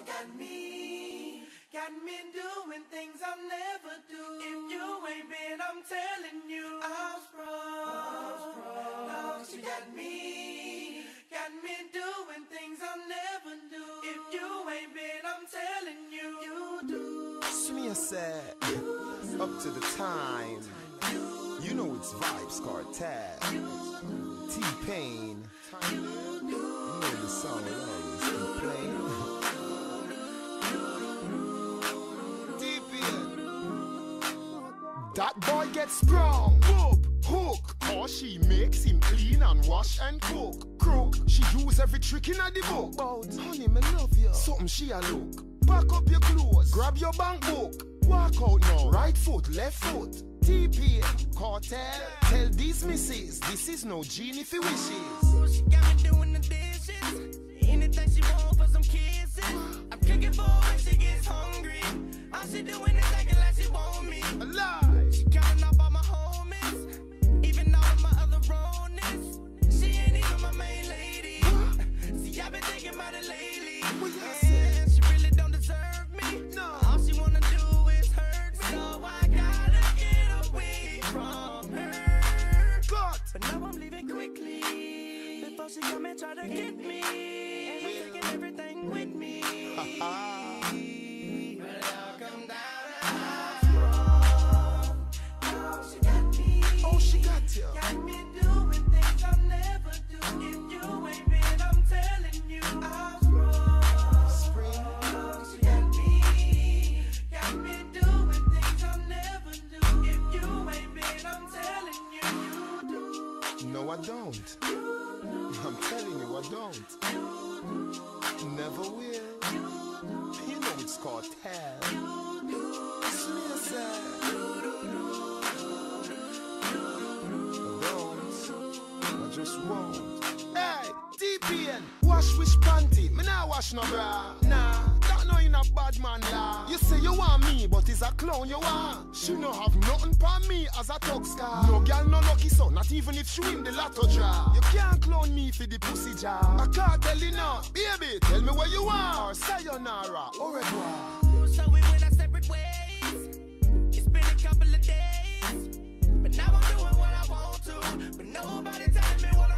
you got me doing things I'll never do. If you ain't been, I'm telling you, I'm sprung. Dogs, you got me doing things I'll never do. If you ain't been, I'm telling you, you do. Swing said, up to the time. You know it's Vybz Kartel, T-Pain. You know the song always be playing. That boy gets sprung, whoop, hook. Or she makes him clean and wash and cook. Crook, she use every trick in the book. About honey, me love you. Something she a look. Pack up your clothes, grab your bankbook. Walk out now, right foot, left foot. T-Pain, Kartel. Tell these misses, this is no genie for wishes. Ooh, she got me doing the dishes. Anything she want for some kisses. I'm cooking for her when she gets hungry. All she doing is acting like she want me. She counting up all my homies, even all of my other ronies. She ain't even my main lady. See, I've been thinking about it lately. And she really don't deserve me. All she wanna do is hurt me. So I gotta get away from her. But now I'm leaving quickly, before she come and try to get me. And I'm taking everything with me. Got me doing things I'll never do. If you ain't been, I'm telling you, I'm wrong. She got me doing things I'll never do. If you ain't been, I'm telling you, you do. No, I don't. I'm telling you, I don't. Never will. You know it's called hell. It's me, sad. Hey, T-Pain, wash which panty? Me nah wash no bra. Nah, that no in a bad man la. You say you want me, but it's a clown you want. She no have nothing for me as a talk scar. No girl no lucky so, not even if she win the lotto draw. You can't clone me for the pussy jar. I can't tell you now, baby, tell me where you are. Sayonara, au revoir. So we went our separate ways. It's been a couple of days, but now I'm doing what I want to, but nobody telling me what